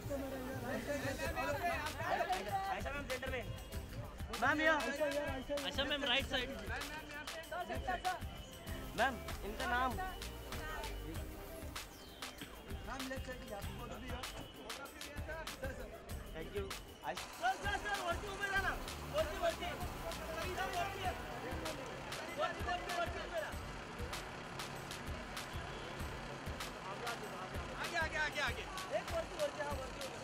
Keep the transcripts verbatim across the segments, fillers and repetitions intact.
ma'am यहाँ अच्छा ma'am right side ma'am इनका नाम नाम लेफ्ट साइड आपको दे दिया sir sir thank you sir sir sir वर्ती ऊपर जाना वर्ती वर्ती इधर वर्ती वर्ती वर्ती वर्ती ऊपर आगे आगे आगे आगे एक वर्ती वर्ती हां वर्ती ऊपर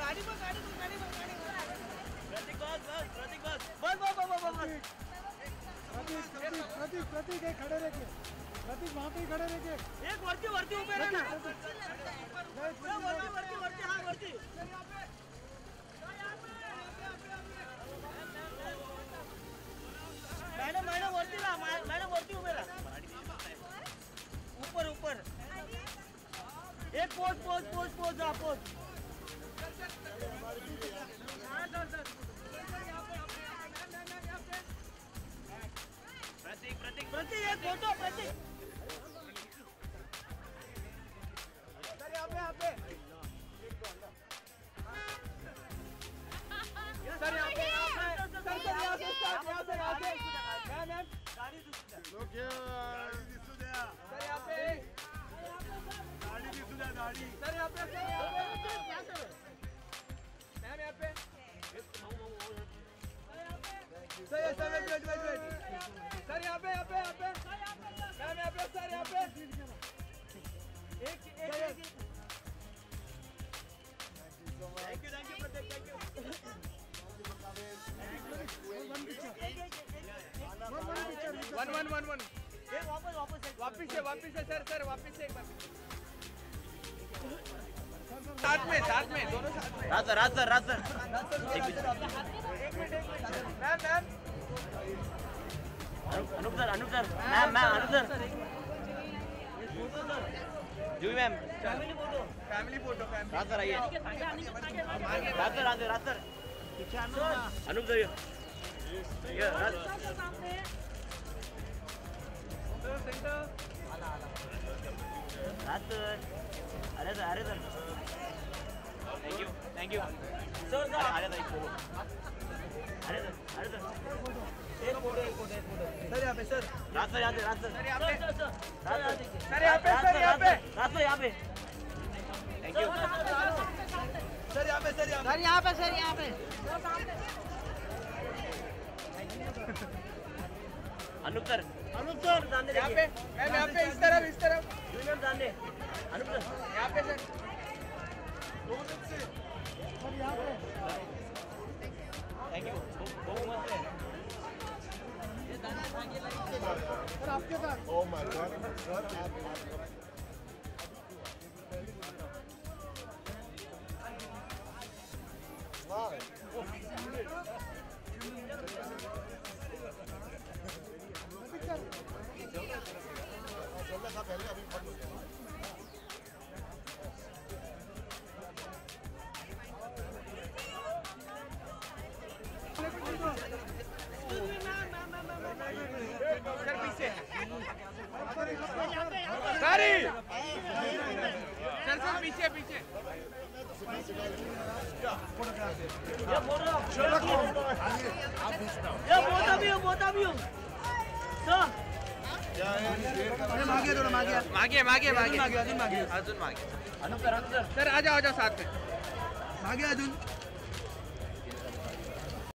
गाड़ी बस गाड़ी बस गाड़ी बस गाड़ी प्रतीक बस बस प्रतीक बस बस बस बस बस प्रतीक प्रतीक प्रतीक प्रतीक है खड़े रह के प्रतीक वहां पे खड़े रह के एक वर्ती वर्ती ऊपर है ना वर्ती वर्ती वर्ती हां वर्ती यहां पे यहां पे मैडम मैडम वर्ती ना मैडम वर्ती ऊपर ऊपर ऊपर एक पोज पोज पोज पोज आप pose sir sir Prateek Prateek Prateek एक फोटो प्रतीक सर यहाँ पे यहाँ पे सर यहाँ पे सर सर यहाँ से स्टार्ट यहाँ से यहाँ से मैम मैम गाड़ी दिसू दे गाड़ी दिसू दे सर यहाँ पे गाड़ी दिसू दे गाड़ी सर यहाँ पे सर यहाँ पे मैम यहाँ पे सर यहाँ पे वेट वेट वेट सर यहाँ पे यहाँ पे यहाँ पे मैम यहाँ पे सर यहाँ पे एक एक thank you thank you Prateek thank you one one one one ये वापस वापस वापस से वापस से सर सर वापस से एक बार साथ में साथ में दोनों साथ में Raj sir Raj sir Raj sir एक मिनट एक minute ma'am ma'am Anup sir Anup sir ma'am ma'am Anup sir ji ma'am family photo family photo family Raj sir आइए Raj sir Raj Raj sir Anup sir ये राज सर सामने सर सेंटर आला आला राज सर अरे सर अरे sir thank you thank you sir sir अरे sir अरे sir अरे सर एक फोटो एक फोटो एक फोटो सर यहां पे सर राज सर यहां पे राज सर यहां पे सर यहां पे सर यहां पे राज सर यहां पे थैंक यू सर यहां पे सर यहां पे सर यहां पे अनुप सर अनुप सर यहां पे मैम यहां पे इस तरफ इस तरफ जाने अनुप सर यहाँ पे सर सर यहाँ पे थैंक यू बहुत मस्त है ये दादा आगे लाइक सर आपके साथ ओ माय गॉड सर आप वाह का पहले अभी फट हो गया सर पीछे सारी सर सर पीछे पीछे ये बोल रहा ये बोलता भी हो बोलता भी हो सर अरे मागे थोड़ा मागे मागे मागे मागे मागे अजून मागे अजून मागे अनुप सर सर आ जाओ आ जाओ साथ में मागे अजून